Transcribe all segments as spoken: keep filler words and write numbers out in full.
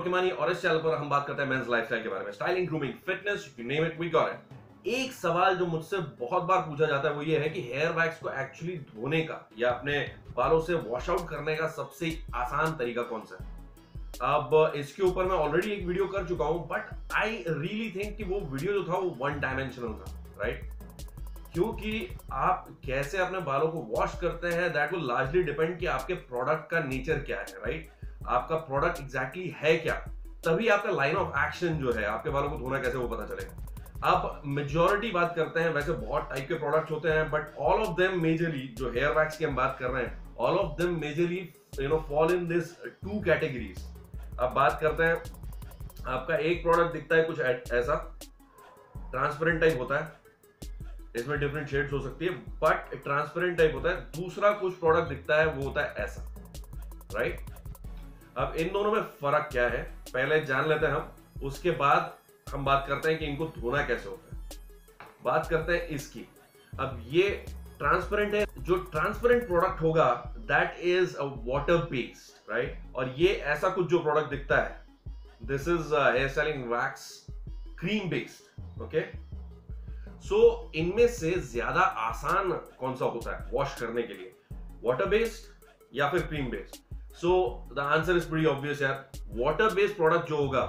फारूक हिमानी और इस चैनल पर हम बात करते हैं मेंस लाइफस्टाइल के बारे में, styling, grooming, fitness, you name it we got it. एक सवाल जो मुझसे बहुत बार पूछा जाता है वो ये है कि हेयर वैक्स को एक्चुअली धोने का या अपने बालों से वॉश आउट करने का सबसे आसान तरीका कौन सा है। अब इसके ऊपर मैं ऑलरेडी एक वीडियो कर चुका हूं, बट आई रियली थिंक कि वो वीडियो जो था वो वन डायमेंशनल था, राइट right? क्योंकि आप कैसे अपने बालों को वॉश करते हैं दैट विल लार्जली डिपेंड कि आपके प्रोडक्ट का नेचर क्या है, राइट right? आपका प्रोडक्ट एग्जैक्टली exactly है क्या, तभी आपका लाइन ऑफ एक्शन जो है आपके बालों को धोना कैसे वो पता चलेगा। आप मेजोरिटी बात करते हैं, वैसे बहुत टाइप के प्रोडक्ट्स होते हैं, but all of them majorly जो हेयर वैक्स की हम बात कर रहे हैं, all of them majorly you know fall in this two categories. आप बात करते हैं, आपका एक प्रोडक्ट दिखता है कुछ ऐसा ट्रांसपेरेंट टाइप होता है, इसमें डिफरेंट शेड्स हो सकती है बट ट्रांसपेरेंट टाइप होता है। दूसरा कुछ प्रोडक्ट दिखता है वो होता है ऐसा, राइट। अब इन दोनों में फर्क क्या है पहले जान लेते हैं हम, उसके बाद हम बात करते हैं कि इनको धोना कैसे होता है। बात करते हैं इसकी। अब ये ट्रांसपेरेंट है, जो ट्रांसपेरेंट प्रोडक्ट होगा that is a water based, right. और ये ऐसा कुछ जो प्रोडक्ट दिखता है this is hair styling wax cream based, okay. So so, इनमें से ज्यादा आसान कौन सा होता है वॉश करने के लिए, वाटर बेस्ड या फिर cream based. So the answer is pretty obvious यार, वाटर बेस्ड प्रोडक्ट जो होगा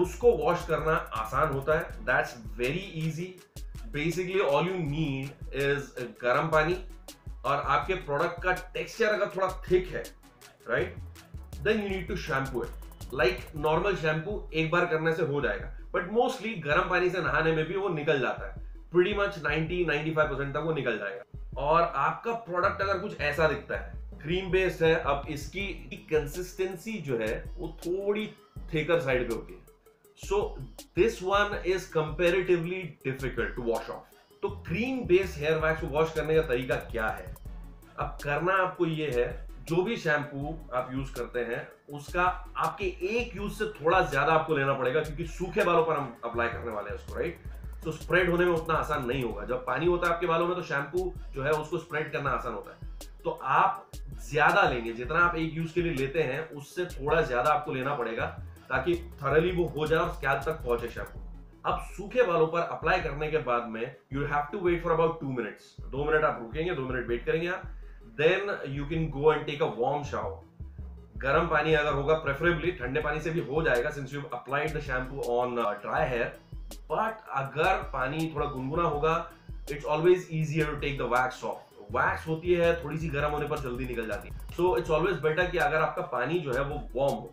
उसको वॉश करना आसान होता है, that's very easy. Basically all you need is गर्म पानी और आपके प्रोडक्ट का टेक्सचर अगर थोड़ा थिक है, right, then you need to shampoo it like normal shampoo, एक बार करने से हो जाएगा। बट मोस्टली गर्म पानी से नहाने में भी वो निकल जाता है, pretty much ninety to ninety five percent तक वो निकल जाएगा। और आपका प्रोडक्ट अगर कुछ ऐसा दिखता है, क्रीम बेस्ड है, अब इसकी कंसिस्टेंसी जो है वो थोड़ी थिकर साइड पे होती है, so this one is comparatively difficult to wash off. तो क्रीम बेस्ड हेयर वैक्स को वॉश करने का तरीका क्या है। अब करना आपको ये है, जो भी शैम्पू आप यूज करते हैं उसका आपके एक यूज से थोड़ा ज्यादा आपको लेना पड़ेगा, क्योंकि सूखे बालों पर हम अप्लाई करने वाले हैं उसको, राइट। तो स्प्रेड होने में उतना आसान नहीं होगा, जब पानी होता है आपके बालों में तो शैम्पू जो है उसको स्प्रेड करना आसान होता है। तो आप ज्यादा लेंगे, जितना आप एक यूज के लिए लेते हैं उससे थोड़ा ज्यादा आपको लेना पड़ेगा ताकि थरली वो हो जाए और स्कैल्प तक पहुंचे शैम्पू। अब सूखे बालों पर अप्लाई करने के बाद में you have to wait for about two minutes, दो मिनट आप रुकेंगे, दो मिनट वेट करेंगे आप, then you can go and take a warm shower. गर्म पानी अगर होगा प्रेफरेबली, ठंडे पानी से भी हो जाएगा since you applied the shampoo on dry hair, but अगर पानी थोड़ा गुनगुना होगा it's always easier to take the wax off. Wax होती है थोड़ी सी गर्म होने पर जल्दी निकल जाती है, सो इट्स ऑलवेज बेटर कि अगर आपका पानी जो है वो वार्म हो।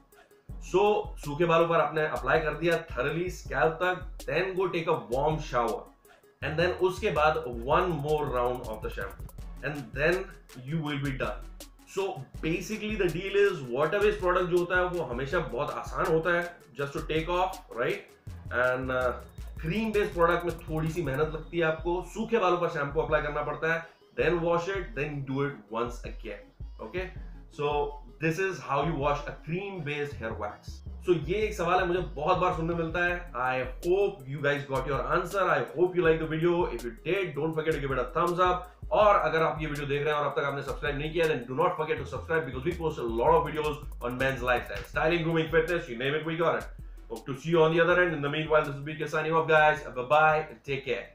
सो so, सूखे बालों पर आपने अप्लाई कर दिया थरली स्कैल्प तक, then go take a warm shower and then उसके बाद one more round of the shampoo and then you will be done. So basically the deal is water based product जो होता है वो हमेशा बहुत आसान होता है just to take off, right? And uh, cream based product में थोड़ी सी मेहनत लगती है, आपको सूखे बालों पर शैम्पू अप्लाई करना पड़ता है, then wash it, then do it once again, okay? So this is how you wash a cream based hair wax. So ये एक सवाल है मुझे बहुत बार सुनने मिलता है। I hope you guys got your answer. I hope you like the video. If you did, don't forget to give it a thumbs up. और अगर आप ये वीडियो देख रहे हैं और अब तक आपने सब्सक्राइब नहीं किया then do not forget to subscribe because we post a lot of videos on men's lifestyle, styling, grooming, fitness, you name it, we got it. Hope to see you on the other end. In the meanwhile, this is B K signing off, guys. Bye bye. Take care.